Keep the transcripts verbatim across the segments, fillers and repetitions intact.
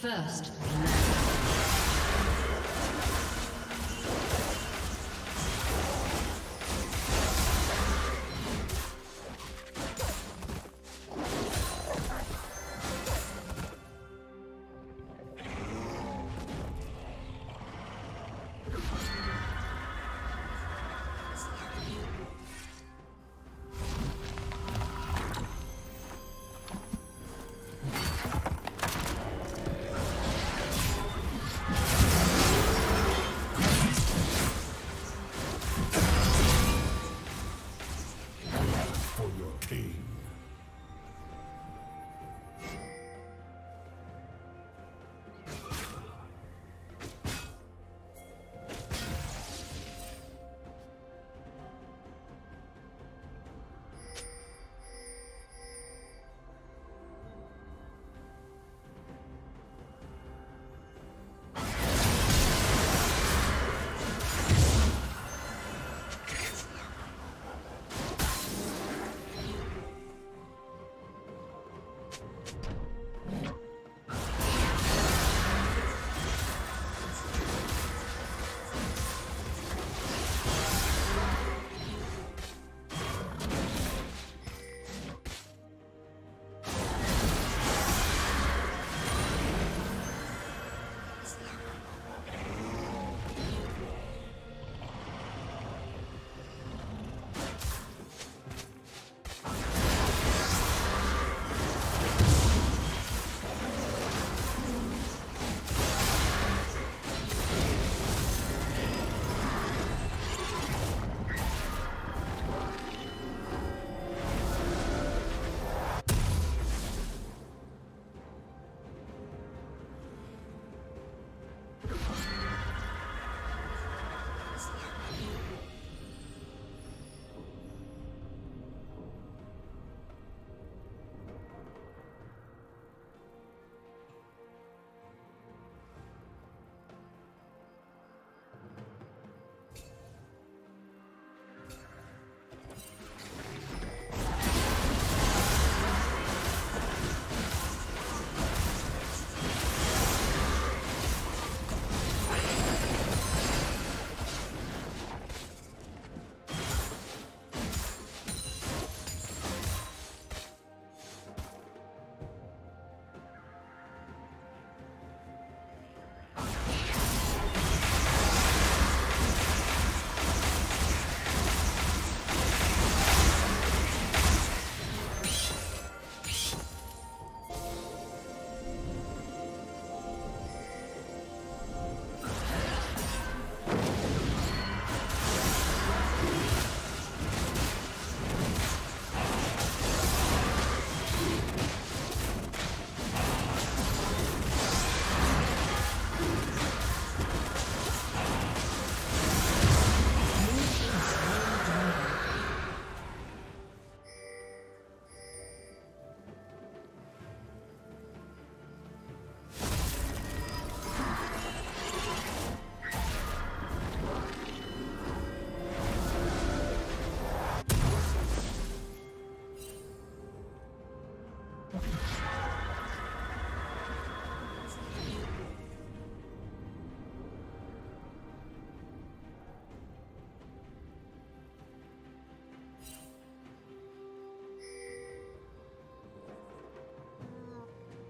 First,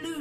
blue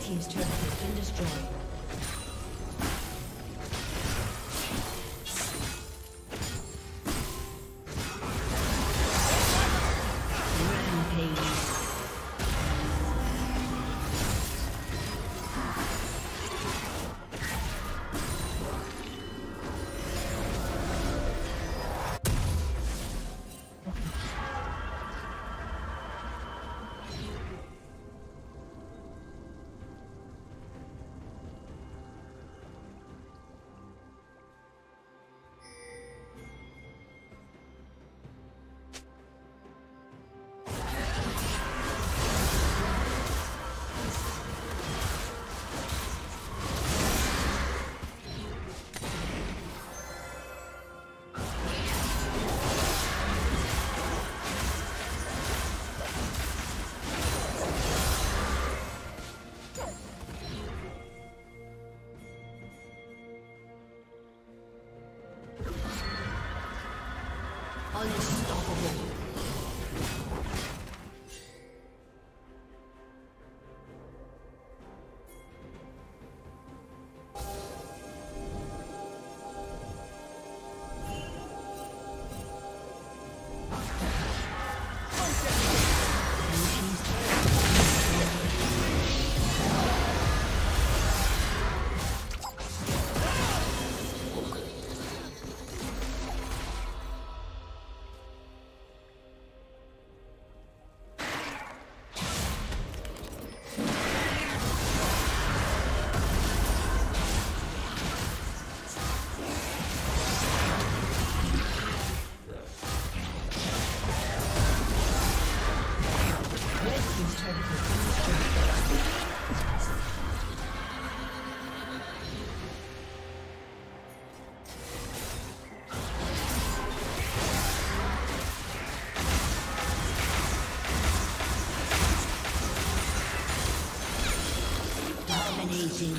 Team's turret has been destroyed. Unstoppable. Amazing.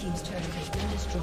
Team's turret has been destroyed.